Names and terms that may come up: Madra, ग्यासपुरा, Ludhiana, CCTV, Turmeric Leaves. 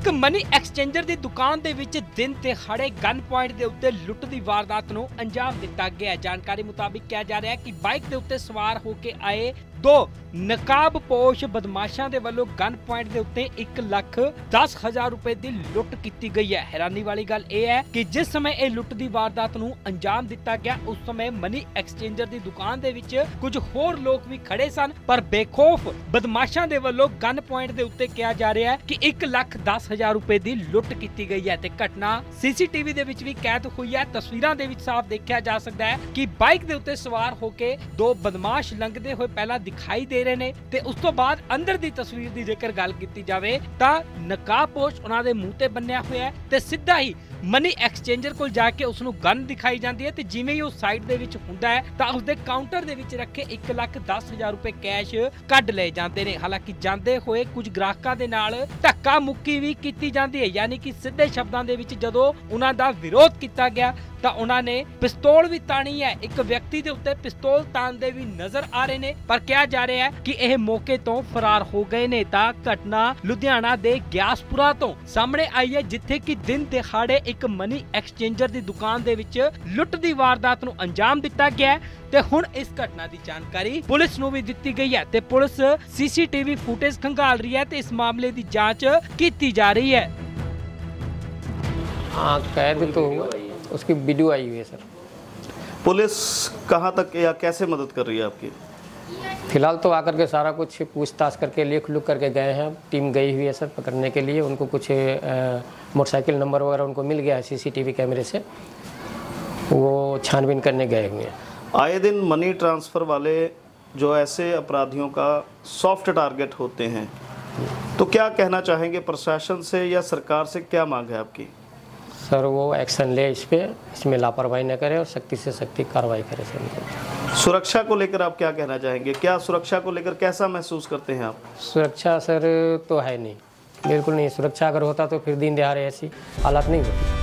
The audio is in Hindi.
एक मनी एक्सचेंजर की दुकान के विच दिन दिहाड़े गन पॉइंट के उत्ते लुट की वारदात को अंजाम दिता गया। जानकारी मुताबिक कहा जा रहा है कि बाइक के उत्ते सवार होकर आए दो नकाबपोश बदमाशों के वालों गन पॉइंट के उत्ते 1,10,000 रुपए की लुट की गई है। हैरानी वाली गल यह है कि जिस समय यह लुट की वारदात को अंजाम दिता गया उस समय मनी एक्सचेंजर की दुकान के विच कुछ होर लोग भी खड़े सन, पर बेखौफ बदमाशों के वालों गन पॉइंट के उत्ते कहा जा रहा है कि 1,10,000 रुपए की लुट की गई है। घटना सीसीटीवी के विच भी कैद हुई है। तस्वीरों के विच साफ देखा जा सकता है कि बाइक के उत्ते सवार होके दो बदमाश लंघते हुए पहला दिखाई दे रहे ने ते उस तो बाद अंदर दी तस्वीर दी जेकर गल कीती जावे तां नकाबपोश उन्हां दे मूंह ते बन्निया होया है ते सीधा ही मनी एक्सचेंजर कोल जाके उसनूं गन दिखाई जांदी है ते जिवें ही उह साइड दे विच हुंदा है तां उसदे काउंटर दे विच रखे 1,10,000 रुपए कैश कढ लए जांदे ने। हालांकि जांदे होए कुछ ग्राहकां दे नाल धक्का मुक्की भी कीती जांदी है, यानी कि सीधे शब्दां दे विच जदों उन्हां दा विरोध कीता गया तां उन्हां ने पिस्तौल भी ताणी है। एक व्यक्ति दे उत्ते पिस्तौल तानदे भी नजर आ रहे ने, पर कहा जा रहा है कि यह मौके तो फरार हो गए ने। तां घटना लुधियाना दे ग्यासपुरा तो सामने आई है, जिथे कि दिन दिहाड़े एक मनी एक्सचेंजर दी दुकान दे विच लुट दी वारदात नूं अंजाम दिता गया ते हुण इस घटना दी जानकारी पुलिस नूं भी दित्ती गई है ते पुलिस सीसीटीवी फुटेज खंगाल रही है ते इस मामले की जांच कीती जा रही है। हाँ, कैद तो हुआ, उसकी वीडियो आई हुई है सर। पुलिस कहाँ तक या कैसे मदद कर रही है आपकी? फिलहाल तो आकर के सारा कुछ पूछताछ करके लेख लुक करके गए हैं, टीम गई हुई है सर पकड़ने के लिए। उनको कुछ मोटरसाइकिल नंबर वगैरह उनको मिल गया है सीसीटीवी कैमरे से, वो छानबीन करने गए हुए हैं। आए दिन मनी ट्रांसफ़र वाले जो ऐसे अपराधियों का सॉफ्ट टारगेट होते हैं, तो क्या कहना चाहेंगे प्रशासन से या सरकार से, क्या मांग है आपकी? सर वो एक्शन ले इस पर, इसमें लापरवाही न करे और सख्ती से सख्ती कार्रवाई करे सर। सुरक्षा को लेकर आप क्या कहना चाहेंगे? क्या सुरक्षा को लेकर कैसा महसूस करते हैं आप? सुरक्षा सर तो है नहीं, बिल्कुल नहीं। सुरक्षा अगर होता तो फिर दिन दिहाड़े ऐसी हालात नहीं होती।